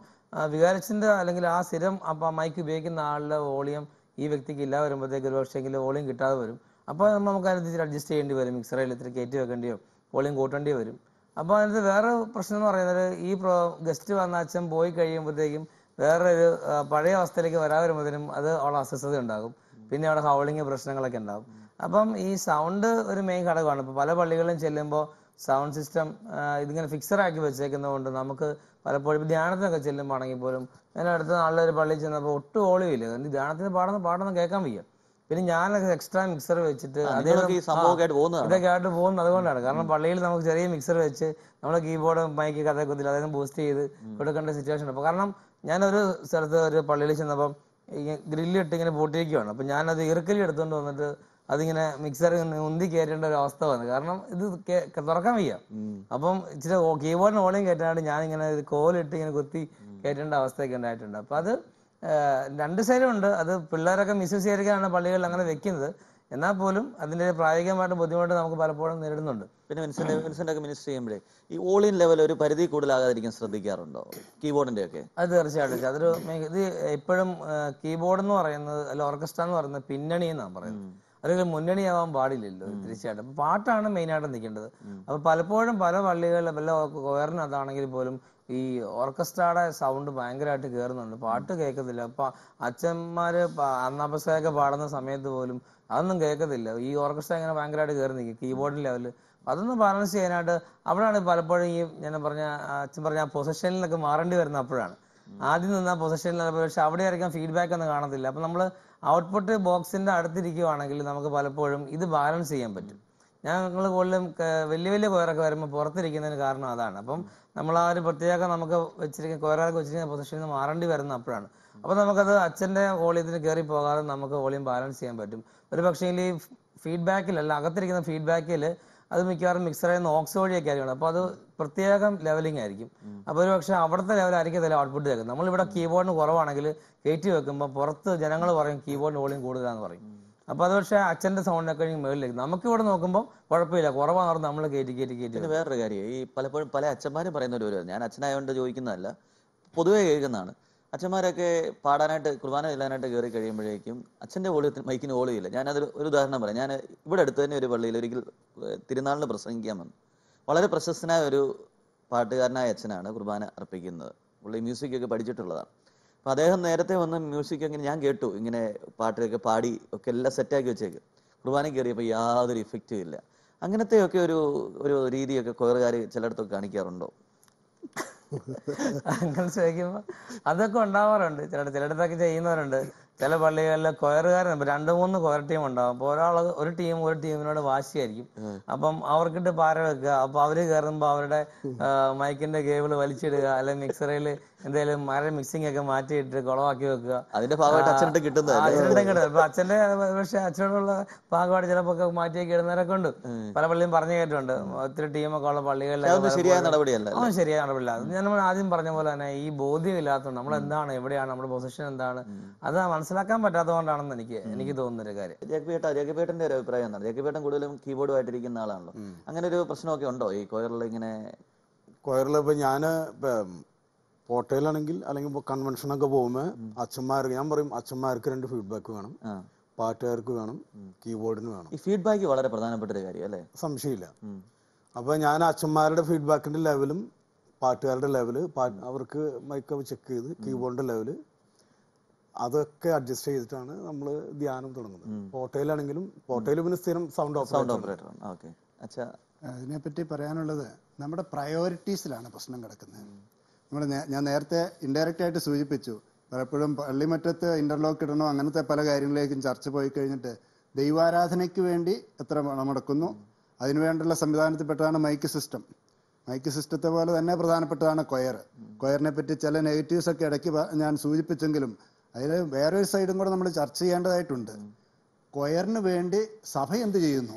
വികാരസിൻ്റെ അല്ലെങ്കിൽ ആ സ്ഥിരം അപ്പം മൈക്ക് ഉപയോഗിക്കുന്ന ആളുടെ വോളിയം ഈ വ്യക്തിക്ക് ഇല്ല വരുമ്പോഴത്തേക്ക് ഒരുപക്ഷെങ്കിൽ വോളിയം കിട്ടാതെ വരും. അപ്പോൾ നമുക്ക് അതിനനുസരിച്ച് അഡ്ജസ്റ്റ് ചെയ്യേണ്ടി വരും, മിക്സറിൽ ഇത്തിരി കയറ്റി വെക്കേണ്ടിയോ വോളിയം കൂട്ടേണ്ടി വരും. അപ്പോൾ അതിനകത്ത് വേറെ പ്രശ്നം എന്ന് പറയുന്നത്, ഈ ഗസ്റ്റ് വന്ന അച്ഛൻ പോയി കഴിയുമ്പോഴത്തേക്കും വേറൊരു പഴയ അവസ്ഥയിലേക്ക് വരാൻ വരുമ്പോഴത്തേനും അത് അവിടെ അസ്വസ്ഥത ഉണ്ടാകും. പിന്നെ അവിടെ ഹൗളിങ് പ്രശ്നങ്ങളൊക്കെ ഉണ്ടാകും. അപ്പം ഈ സൗണ്ട് ഒരു മെയിൻ ഘടകമാണ്. ഇപ്പോൾ പല പള്ളികളിലും ചെല്ലുമ്പോൾ sound system fixer Palapoly Diana Chile Managiburum, and at the other college and about two olive, and the Diana part of the Gakamia. Pinana extra mixer which somehow get one. They got to one other one, Palil mixer which not a keyboard of Mike Kataka and Bosti, put a country situation of Paranam, Yana Sir the Palation above Grill taking a boutique on Panana the Irkil. I think a mixer and only get under Asta and Garnam, this is Katarkamia. Upon it's a okay one holding at Yanning and the coal, it taking a good tea, get under Asta and I turned up. Other undecided under other Pilaraka, Missus Erica and a Palay Langa Vakinza, and Napolum, and then a Prayagam at Bodimata Paraport and Redund. Vincent a ministry embrace. All in level every party could lag against the Garondo. Keyboard and decay. Other shadows, other make the Epidem keyboard nor in the orchestra or in the Pinani number. Mundani on body little part on a main out of the kind of a palaport and palavana, the orchestra sound banger at the girl on the part to Gaka the Lapa, Achamare, Anapasaka, Barna, Samet the volume, Anan Gaka the Love, E orchestra and a banger at the girl, the keyboard level. Other than the balance, another Palapori, possession like a Marandi or Napuran. Adinana possession, Shavadi, feedback on the Gana the Lapanamla. Output box in the Arthuriki Anakil Namakapalapodum, either balance CM. Yangle Golem Villivilli Korakarma Porthrican and Garna Danapum, Namala Portiaca Namaka, which is a Korak, which is a possession of Marandi Vernapran. Upon Namaka, Achenda, Holy Gary Pogar, Namaka, Holim balance CM. But actually feedback in a Lagatric and feedback ill, other Mikar mixer and Oxford carry on. Apollo Portiacum leveling Ariki. About the level Arika, the output there. Namely, but a keyboard and Koravanagil. Kative come up, Porto, Janangal or keyboard holding good than worry. Apadosha, accent the sound occurring Merlik, Namaki or Nokumbo, Porpilla, Koravan or Namla Gate. Where Regari, Palapur Palachamari Parano, and Achana under the Ukinala, Puduegan, Achamarake, Padanat, Kurvana, Elena, Gurikari, Merikim, Achenda would make in Oli, another Udarna, but at the end of the lyrical Tirinala person Gaman. All other process now do Partagana, Achana, Kurvana, or Pekin, only music a particular. Padahal നേരത്തെ വന്ന music അങ്ങനെ ഞാൻ കേട്ടു ഇങ്ങനെ പാട്ടൊക്കെ പാടി ഒക്കെ എല്ലാം സെറ്റ് ആക്കി വെച്ചേക്ക് കുർബാനയ്ക്ക് കേറിയപ്പോൾ യാതൊരു ഇഫക്റ്റും ഇല്ല അങ്ങനത്തെ ഒക്കെ ഒരു ഒരു രീതിയൊക്കെ കൊയറുകാർ ചിലടത്തൊക്കെ കാണിക്കാറുണ്ടോ അങ്ങനെ ചെയ്യുമ്പോൾ അതൊക്കെ ഉണ്ടാവാറുണ്ട് ചിലടത്തൊക്കെ ചെയ്യുന്നവരുണ്ട് ചില പള്ളികളിലെ കൊയറുകാർ രണ്ട് മൂന്ന് കൊയർ ടീം ഉണ്ടാവും അപ്പോൾ ഒരാൾ ഒരു ടീമിനോട് വാശിയായിരിക്കും അപ്പം അവർക്കിട്ട് പാര വെക്കുക അപ്പോൾ അവർ കയറുമ്പോൾ അവരുടെ മൈക്കിന്റെ കേബിൾ വലിച്ചിടുക അല്ലെങ്കിൽ മിക്സറിൽ എന്തെങ്കിലും മര മിക്സിംഗ് ഒക്കെ മാറ്റിയിട്ട് കുളവാക്കി വെക്കുക അതിന്റെ ഭാഗമായിട്ട് അച്ഛൻ്റെ കിട്ടുന്നത് അപ്പൊ അച്ഛൻ്റെ പക്ഷെ അച്ഛനോടുള്ള ഭാഗമായിട്ട് ചിലപ്പോൾ മാറ്റിയൊക്കെ ഇടുന്നവരൊക്കെ ഉണ്ട് പല പള്ളിയും പറഞ്ഞു കേട്ടിട്ടുണ്ട് ഒത്തിരി ടീമൊക്കെ ഉള്ള പള്ളികളിലൊക്കെ ശരിയായ നടപടിയല്ല ഞാൻ നമ്മൾ ആദ്യം പറഞ്ഞ പോലെ തന്നെ ഈ ബോധ്യം ഇല്ലാത്തതുകൊണ്ട് നമ്മൾ എന്താണ് എവിടെയാണ് നമ്മുടെ പൊസിഷൻ എന്താണ് അത് മനസ്സിലാക്കാൻ പറ്റാത്തതുകൊണ്ടാണെന്ന് എനിക്ക് തോന്നുന്നൊരു കാര്യം ജഗപേട്ടന്റെ ഒരു അഭിപ്രായം എന്താണ് ജഗപേട്ടൻ കൂടുതലും കീബോർഡുമായിട്ടിരിക്കുന്ന ആളാണല്ലോ അങ്ങനെ ഒരു പ്രശ്നമൊക്കെ ഉണ്ടോ ഈ കൊയറിൽ ഇങ്ങനെ കൊയറിൽ ഇപ്പൊ ഞാൻ പോട്ടയിലാണെങ്കിൽ അല്ലെങ്കിൽ കൺവെൻഷനൊക്കെ പോകുമ്പോൾ അച്ഛന്മാർക്ക് ഞാൻ പറയും അച്ഛന്മാർക്ക് രണ്ട് ഫീഡ്ബാക്ക് വേണം പാട്ടുകാർക്ക് വേണം കീബോർഡിന് വേണം ഈ ഫീഡ്ബാക്ക് വളരെ പ്രധാനപ്പെട്ട ഒരു കാര്യം അല്ലേ സംശയമില്ല അപ്പൊ ഞാൻ അച്ഛന്മാരുടെ ഫീഡ്ബാക്കിന്റെ ലെവലും പാട്ടുകാരുടെ ലെവല് അവർക്ക് മൈക്കപ്പ് ചെക്ക് ചെയ്ത് കീബോർഡിന്റെ ലെവല് അതൊക്കെ അഡ്ജസ്റ്റ് ചെയ്തിട്ടാണ് നമ്മൾ ധ്യാനം തുടങ്ങുന്നത് പോട്ടയിലാണെങ്കിലും പോട്ടയിൽ പിന്നെ സ്ഥിരം സൗണ്ട് ഓപ്പറേറ്റർ ആണ് ഓക്കേ അച്ഛാ അതിനെപ്പറ്റി പറയാനുള്ളത് നമ്മുടെ പ്രയോറിറ്റീസിലാണ് പ്രശ്നം കിടക്കുന്നത് നമ്മൾ ഞാൻ നേരത്തെ ഇൻഡയറക്റ്റ് ആയിട്ട് സൂചിപ്പിച്ചു പലപ്പോഴും പള്ളിമറ്റത്ത് ഇന്റർലോക്ക് ഇടണോ അങ്ങനത്തെ പല കാര്യങ്ങളിലേക്കും ചർച്ച പോയി കഴിഞ്ഞിട്ട് ദൈവാരാധനയ്ക്ക് വേണ്ടി എത്ര പണം മുടക്കുന്നു അതിനുവേണ്ടിയുള്ള സംവിധാനത്തിൽപ്പെട്ടതാണ് മൈക്ക് സിസ്റ്റം മൈക്ക് സിസ്റ്റത്തെ പോലെ തന്നെ പ്രധാനപ്പെട്ടതാണ് കൊയറിനെ പറ്റി ചില നെഗറ്റീവ്സ് ഒക്കെ ഇടയ്ക്ക് ഞാൻ സൂചിപ്പിച്ചെങ്കിലും അതിൽ വേറൊരു സൈഡും കൂടെ നമ്മൾ ചർച്ച ചെയ്യേണ്ടതായിട്ടുണ്ട് കൊയറിന് വേണ്ടി സഭ എന്ത് ചെയ്യുന്നു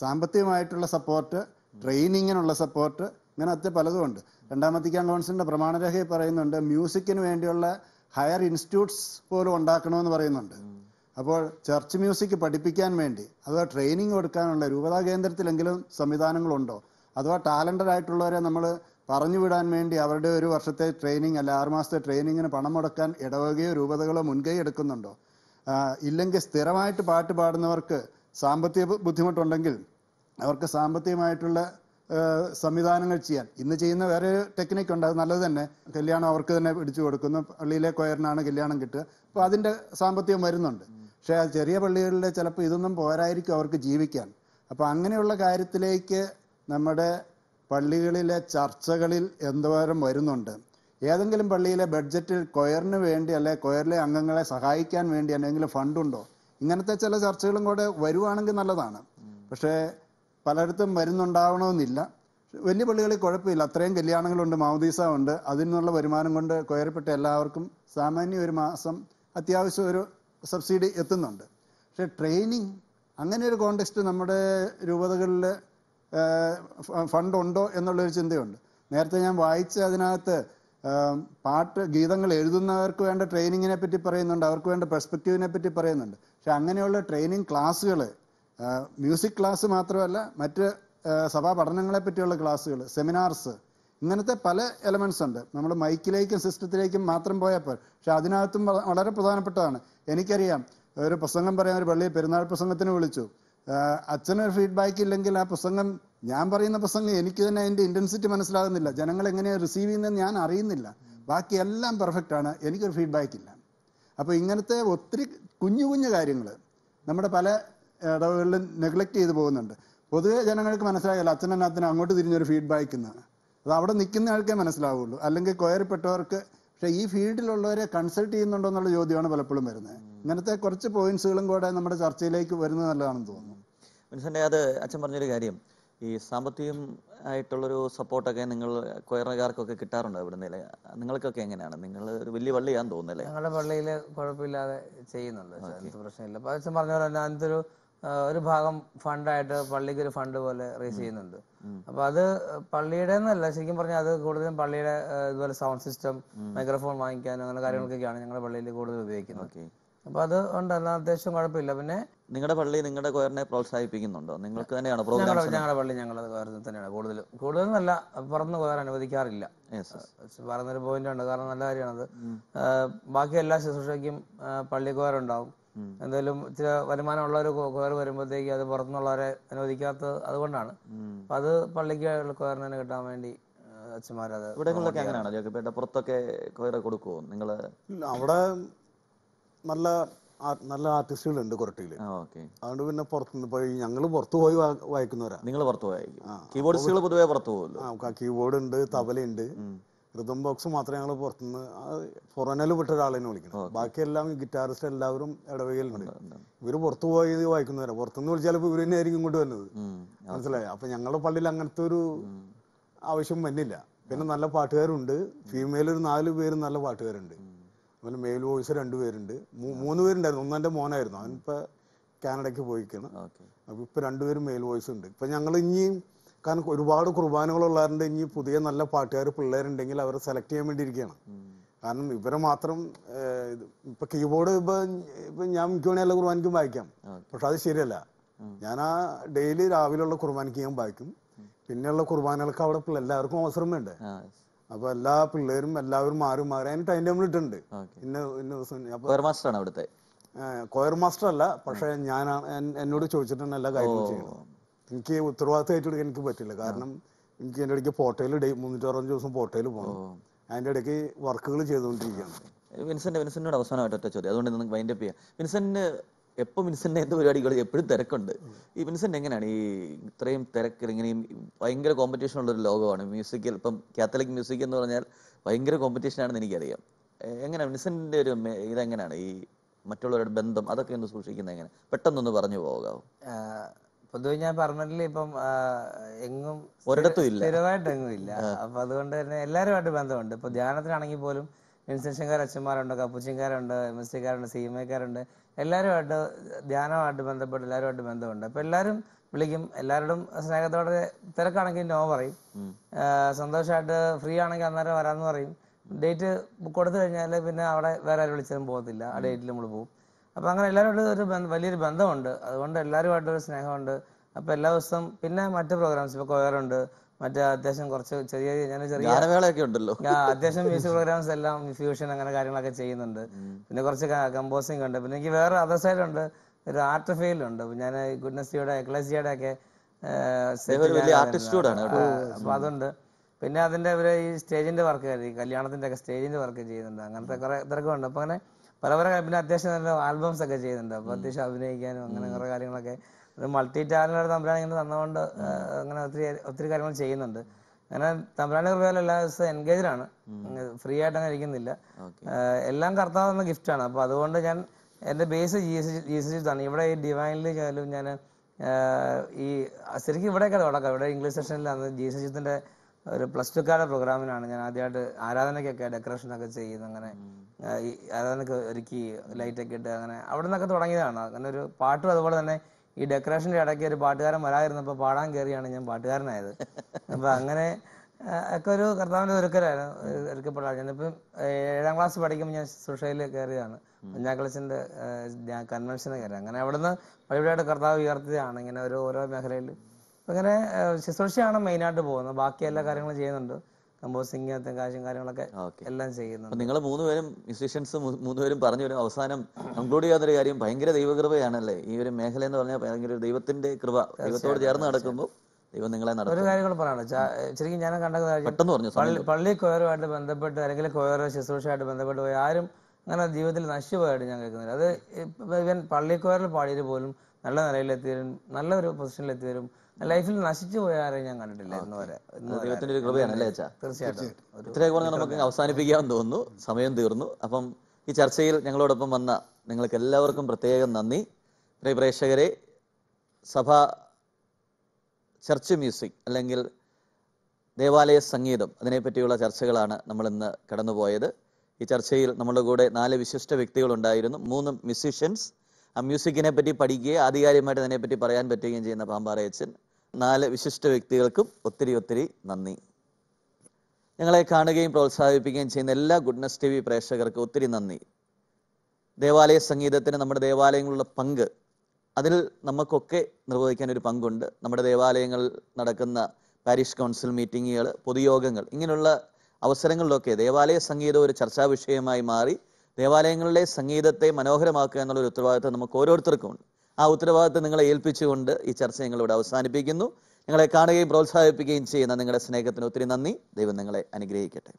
സാമ്പത്തികമായിട്ടുള്ള സപ്പോർട്ട് ട്രെയിനിങ്ങിനുള്ള സപ്പോർട്ട് ഇങ്ങനത്തെ പലതും ഉണ്ട് രണ്ടാമത്തെ കോൺസിലിൻ്റെ പ്രമാണരേഖയിൽ പറയുന്നുണ്ട് മ്യൂസിക്കിന് വേണ്ടിയുള്ള ഹയർ ഇൻസ്റ്റിറ്റ്യൂട്ട്സ് പോലും ഉണ്ടാക്കണമെന്ന് പറയുന്നുണ്ട് അപ്പോൾ ചർച്ച് മ്യൂസിക് പഠിപ്പിക്കാൻ വേണ്ടി അഥവാ ട്രെയിനിങ് കൊടുക്കാനുള്ള രൂപതാ കേന്ദ്രത്തിലെങ്കിലും സംവിധാനങ്ങളുണ്ടോ അഥവാ ടാലൻറ്റഡ് ആയിട്ടുള്ളവരെ നമ്മൾ പറഞ്ഞു വിടാൻ വേണ്ടി അവരുടെ ഒരു വർഷത്തെ ട്രെയിനിങ് അല്ല 6 മാസത്തെ ട്രെയിനിങ്ങിന് പണം മുടക്കാൻ ഇടവകയോ രൂപതകളോ മുൻകൈ എടുക്കുന്നുണ്ടോ ഇല്ലെങ്കിൽ സ്ഥിരമായിട്ട് പാട്ട് പാടുന്നവർക്ക് സാമ്പത്തിക ബുദ്ധിമുട്ടുണ്ടെങ്കിൽ അവർക്ക് സാമ്പത്തികമായിട്ടുള്ള സംവിധാനങ്ങൾ ചെയ്യാൻ ഇന്ന് ചെയ്യുന്ന വേറെ ടെക്നിക്ക് ഉണ്ട് അത് നല്ലത് തന്നെ കല്യാണം അവർക്ക് തന്നെ പിടിച്ചു കൊടുക്കുന്നു പള്ളിയിലെ കൊയറിനാണ് കല്യാണം കിട്ടുക അപ്പോൾ അതിൻ്റെ സാമ്പത്തികം വരുന്നുണ്ട് പക്ഷേ ചെറിയ പള്ളികളിലെ ചിലപ്പോൾ ഇതൊന്നും പോരായിരിക്കും അവർക്ക് ജീവിക്കാൻ അപ്പോൾ അങ്ങനെയുള്ള കാര്യത്തിലേക്ക് Namada Paligalil Charchagalil and the Varununda. Yadangal Palila budgeted Koyerne Vendi Ale Koyerle Angangala Sahaikan Vendi and Angla Fundundo. Inganachelas are children got a Veruangaladana. Pashe Palartum Varunundavano Nilla. When you believe Corapilla, Train Galiangal on the Maudisa under Adinola Veriman under Coerpetella orcum, Samani Vermasam, Atiavisur subsidy ethanunda. Training Angana context to Namada Rubadagal Fundondo and the legend. Nerthan Whites Adanat part Gidangal Edunarco and a training in a petty parade and Arco and a perspective in a petty parade. Shanganola training class, music class, Matrella, Saba Padanangla Petula class, seminars. Inganate Pala elements under Namada Mike Lake and Sister Lake, Matram Boyaper, Shadinatum, Alarapazana Patana, any carrier, Pasangam Parabale, Perna Pasangathan Vilichu. Achana feedback Langila Pasangam, Yambar in the Pasang, Enikan and the intensity Manasla, Janangangana receiving the Yan Arinilla. Baki Elam perfectana, Enika feedback in them. Up Inganate, what trick Kunyunya Garingler? Namada Pala neglected the bone under. Other Janaka Manasa, Latin and Ango to the feedback in the Lavada Nikin Alcamanaslavu, Alanka Coir Petorka, Shai Field Lola, consulting on the Yodiana Palamerna. Nanata Korcha Point, Sulangoda, and the Matas Archie Lake, Verna Lando. Vincent Ettumanoor, Sambatim, I told you support again, Coiragarco guitar on Avenella, Nalka King and Willivali and Donella. Alabala, Corpilla, Chain, the Margaret ഒരു ഭാഗം fund ആയിട്ട് പള്ളിക്ക് ഒരു fund പോലെ rice ചെയ്യുന്നുണ്ട്. അപ്പോൾ അത് പള്ളിയുടെന്നല്ല ശരിക്കും പറഞ്ഞാൽ അത് കൂടുതലും പള്ളിയുടെ ഇതുപോലെ സൗണ്ട് സിസ്റ്റം മൈക്രോഫോൺ വാങ്ങിക്കാനും അങ്ങനെ കാര്യങ്ങൾക്കൊക്കെയാണ് ഞങ്ങളുടെ പള്ളിയിൽ കൂടുതൽ ഉപയോഗിക്കുന്നത്. ഓക്കേ. അപ്പോൾ അത് ഉണ്ട് അല്ലാതെ അത്യാവശ്യം കുഴപ്പമില്ല. പിന്നെ നിങ്ങളുടെ പള്ളി നിങ്ങളുടെ കോയറിനെ പ്രോത്സാഹിപ്പിക്കുന്നുണ്ടോ? നിങ്ങൾക്ക് തന്നെയാണ് പ്രോഗ്രാം? ഞങ്ങളുടെ പള്ളി ഞങ്ങളത് കോയറിനെ തന്നെയാണ് കൂടുതലല്ല പറന്ന് കോയർ അനുവദിക്കാറില്ല. യെസ് പറഞ്ഞൊരു പോയിന്റ് ഉണ്ട്. കാരണം നല്ല കാര്യമാണത്. ബാക്കി എല്ലാ ശുശ്രൂഷയ്ക്കും പള്ളി കോയർ ഉണ്ടാവും. എന്തായാലും ചില വരുമാനമുള്ളവർ കോയർ വരുമ്പോഴത്തേക്ക് അത് പുറത്തുനിന്നുള്ളവരെ അനുവദിക്കാത്തത് അതുകൊണ്ടാണ്. അപ്പം അത് പള്ളിക്ക് കോയറിന് തന്നെ കിട്ടാൻ വേണ്ടി അച്ഛന്മാരത് ഇവിടെയൊക്കെ അങ്ങനെയാണോ ജേക്കബേട്ടാ? പുറത്തൊക്കെ കോയർ കൊടുക്കുമോ നിങ്ങൾ? അവിടെ നല്ല നല്ല ആർട്ടിസ്റ്റുകളുണ്ട് കൊരട്ടിയിൽ. അതുകൊണ്ട് പിന്നെ പുറത്തുനിന്ന് പോയി ഞങ്ങൾ പുറത്തു പോയി വായിക്കുന്നവരാണ്. നിങ്ങൾ പുറത്തു പോയി കീബോർഡ്സുകൾ പൊതുവേ പുറത്തു പോകുമല്ലോ? കീബോർഡ് ഉണ്ട്, തബലയുണ്ട്, റിതം ബോക്സ് മാത്രമേ ഞങ്ങൾ പുറത്തുനിന്ന് ഫൊറോനയിൽ വിട്ട ഒരാളിനെ വിളിക്കണം. ബാക്കിയെല്ലാം ഗിറ്റാറിസ്റ്റ് എല്ലാവരും ഇടവകയിലുണ്ട്. ഇവർ പുറത്തു പോയത് വായിക്കുന്നവരാണ്. പുറത്തുനിന്ന് വിളിച്ചാൽ ഇവർ തന്നെ ആയിരിക്കും ഇങ്ങോട്ട് വരുന്നത്. മനസ്സിലായി. അപ്പം ഞങ്ങളുടെ പള്ളിയിൽ അങ്ങനത്തെ ഒരു ആവശ്യം വന്നില്ല. പിന്നെ നല്ല പാട്ടുകാരുണ്ട്. ഫീമെയിൽ ഒരു 4 പേര് നല്ല പാട്ടുകാരുണ്ട്. അതുപോലെ മെയിൽ വോയിസ് 2 പേരുണ്ട്. 3 പേരുണ്ടായിരുന്നു. ഒന്നെൻ്റെ മോനായിരുന്നു, അവനിപ്പോൾ കാനഡയ്ക്ക് പോയിക്കണം. അപ്പം ഇപ്പം 2 പേരും മെയിൽ വോയിസ് ഉണ്ട്. ഇപ്പം ഞങ്ങൾ ഇനിയും കാരണം ഒരുപാട് കുർബാനകളുള്ളവരുണ്ട്. ഇനി പുതിയ നല്ല പാട്ടുകാർ പിള്ളേരുണ്ടെങ്കിൽ അവരെ സെലക്ട് ചെയ്യാൻ വേണ്ടിയിരിക്കുകയാണ്. കാരണം ഇവരെ മാത്രം ഇപ്പം കീബോർഡ് ഇപ്പം ഞാൻ മിക്കവണയുള്ള കുർബാനയ്ക്കും വായിക്കാം. പക്ഷെ അത് ശരിയല്ല. ഞാൻ ആ ഡെയിലി രാവിലെയുള്ള കുർബാനയ്ക്ക് ഞാൻ വായിക്കും. പിന്നെയുള്ള കുർബാനകൾക്ക് അവിടെ എല്ലാവർക്കും അവസരം വേണ്ടേ? അപ്പോൾ എല്ലാ പിള്ളേരും എല്ലാവരും മാറി മാറി അതിന് ടൈം ടേബിൾ ഇട്ടുണ്ട്. അവിടുത്തെ കോയർ മാസ്റ്റർ അല്ല, പക്ഷെ ഞാൻ എന്നോട് ചോദിച്ചിട്ടാണ് എല്ലാ കാര്യങ്ങളും ചെയ്യുന്നത്. എനിക്ക് ഉത്തരവാദിത്തമായിട്ട് എടുക്കാൻ എനിക്ക് പറ്റില്ല. കാരണം എനിക്ക് എൻ്റെ ഇടയ്ക്ക് പോട്ടയിൽ 365 ദിവസം പോട്ടയിൽ പോകണം. അതിൻ്റെ ഇടയ്ക്ക് വർക്കുകൾ ചെയ്തുകൊണ്ടിരിക്കുകയാണ്. വിൻസെൻ്റിനോട് അവസാനമായിട്ട് ഒറ്റ ചോദ്യം, അതുകൊണ്ട് നമുക്ക് വൈൻഡപ്പ് ചെയ്യാം. വിൻസെൻ്റിന് എപ്പോൾ വിൻസെൻ്റിൻ്റെ എന്ത് പരിപാടികൾ എപ്പോഴും തിരക്കുണ്ട്. ഈ വിൻസെൻ്റ് എങ്ങനെയാണ് ഈ ഇത്രയും തിരക്കിൽ ഇങ്ങനെയും ഭയങ്കര കോമ്പറ്റീഷൻ ഉള്ളൊരു ലോകമാണ് മ്യൂസിക്കിൽ? ഇപ്പം കാത്തലിക് മ്യൂസിക് എന്ന് പറഞ്ഞാൽ ഭയങ്കര കോമ്പറ്റീഷനാണെന്ന് എനിക്കറിയാം. എങ്ങനെയാണ് വിൻസെൻ്റിൻ്റെ ഒരു ഇതെങ്ങനെയാണ് ഈ മറ്റുള്ളവരുടെ ബന്ധം അതൊക്കെ ഒന്ന് സൂക്ഷിക്കുന്നത്? എങ്ങനെ പെട്ടെന്നൊന്ന് പറഞ്ഞു പോകാമോ? പൊതുവെ ഞാൻ പറഞ്ഞിട്ടില്ലേ, ഇപ്പം എങ്ങും സ്ഥിരമായിട്ട് എങ്ങും ഇല്ല. അപ്പം അതുകൊണ്ട് തന്നെ എല്ലാവരുമായിട്ട് ബന്ധമുണ്ട്. ഇപ്പം ധ്യാനത്തിനാണെങ്കിൽ പോലും ഇൻസ്റ്റേഷൻകാർ അച്ഛന്മാരുണ്ട്, കപ്പുച്ചിൻകാരുണ്ട്, എം എസ് സിക്കാരുണ്ട്, സി എം എക്കാരുണ്ട്. എല്ലാവരുമായിട്ട് ധ്യാനമായിട്ട് ബന്ധപ്പെട്ട് എല്ലാവരുമായിട്ട് ബന്ധമുണ്ട്. അപ്പം എല്ലാവരും വിളിക്കും, എല്ലാവരോടും സ്നേഹത്തോടെ. തിരക്കാണെങ്കിൽ നോ പറയും, സന്തോഷമായിട്ട് ഫ്രീ ആണെങ്കിൽ അന്നേരം വരാമെന്ന് പറയും. ഡേറ്റ് കൊടുത്തു കഴിഞ്ഞാൽ പിന്നെ അവിടെ വേറെ ആരും വിളിച്ചാലും പോകത്തില്ല, ആ ഡേറ്റിൽ നമ്മൾ പോകും. അപ്പം അങ്ങനെ എല്ലാവരുമായിട്ട് ഒരു വലിയൊരു ബന്ധമുണ്ട്. അതുകൊണ്ട് എല്ലാവരുമായിട്ടൊരു സ്നേഹമുണ്ട്. അപ്പം എല്ലാ ദിവസവും പിന്നെ മറ്റ് പ്രോഗ്രാംസ് ഇപ്പോൾ കൊയറുണ്ട്, മറ്റേ അത്യാവശ്യം കുറച്ച് ചെറിയ ചെറിയ അത്യാവശ്യം മ്യൂസിക് പ്രോഗ്രാംസ് എല്ലാം ഫ്യൂഷൻ അങ്ങനെ കാര്യങ്ങളൊക്കെ ചെയ്യുന്നുണ്ട്. പിന്നെ കുറച്ച് കമ്പോസിംഗ് ഉണ്ട്. പിന്നെ എനിക്ക് വേറെ അതർ സൈഡുണ്ട്, ഒരു ആർട്ട് ഫീൽഡുണ്ട്. ഞാൻ ഗുഡ്നസ് ടിവിയുടെ എക്ലസിയുടെ ഒക്കെ അപ്പം അതുണ്ട്. പിന്നെ അതിൻ്റെ ഒരു ഈ സ്റ്റേജിൻ്റെ വർക്ക്, കല്യാണത്തിൻ്റെ ഒക്കെ സ്റ്റേജിൻ്റെ വർക്ക് ചെയ്യുന്നുണ്ട്. അങ്ങനത്തെ കുറേ ഇതൊക്കെ ഉണ്ട്. അപ്പം അങ്ങനെ പല പല പിന്നെ അത്യാവശ്യം നല്ല ആൽബംസ് ഒക്കെ ചെയ്യുന്നുണ്ട്. അപ്പോൾ അത്യാവശ്യം അഭിനയിക്കാനും അങ്ങനെ കുറേ കാര്യങ്ങളൊക്കെ The multi talented Tambrana and three Karman Chain under. And Tambrana is engaged on free at an Riganilla. Elan Karta and the Giftana, but the one again at the base uses on every divinely Lunana Seriki Vadaka, English session and the Jesus and a plus two card program in Anana. They had Aranaka crush Nakazi Aranaka Riki, light ticket, Avanaka Torangana, and part of the world. This decoration is a very part of the part of the part of the part of the part of the part of the part of the part of the convention. The part of the part of the part of the part of the composing and the life will not be able to do this. നാല് വിശിഷ്ട വ്യക്തികൾക്കും ഒത്തിരി നന്ദി. ഞങ്ങളെ കാണുകയും പ്രോത്സാഹിപ്പിക്കുകയും ചെയ്യുന്ന എല്ലാ ഗുഡ്നസ് ടിവി പ്രേക്ഷകർക്കും ഒത്തിരി നന്ദി. ദേവാലയ സംഗീതത്തിന് നമ്മുടെ ദേവാലയങ്ങളിലുള്ള പങ്ക് അതിൽ നമുക്കൊക്കെ നിർവഹിക്കാൻ ഒരു പങ്കുണ്ട്. നമ്മുടെ ദേവാലയങ്ങളിൽ നടക്കുന്ന പാരിഷ് കൗൺസിൽ മീറ്റിംഗുകൾ, പൊതുയോഗങ്ങൾ, ഇങ്ങനെയുള്ള അവസരങ്ങളിലൊക്കെ ദേവാലയ സംഗീതം ഒരു ചർച്ചാ വിഷയമായി മാറി ദേവാലയങ്ങളിലെ സംഗീതത്തെ മനോഹരമാക്കുക എന്നുള്ള ഒരു ഉത്തരവാദിത്തം നമുക്ക് ഓരോരുത്തർക്കും ഉണ്ട്. ആ ഉത്തരവാദിത്തം നിങ്ങളെ ഏൽപ്പിച്ചുകൊണ്ട് ഈ ചർച്ച ഞങ്ങളിവിടെ അവസാനിപ്പിക്കുന്നു. നിങ്ങളെ കാണുകയും പ്രോത്സാഹിപ്പിക്കുകയും ചെയ്യുന്ന നിങ്ങളുടെ സ്നേഹത്തിന് ഒത്തിരി നന്ദി. ദൈവം നിങ്ങളെ അനുഗ്രഹിക്കട്ടെ.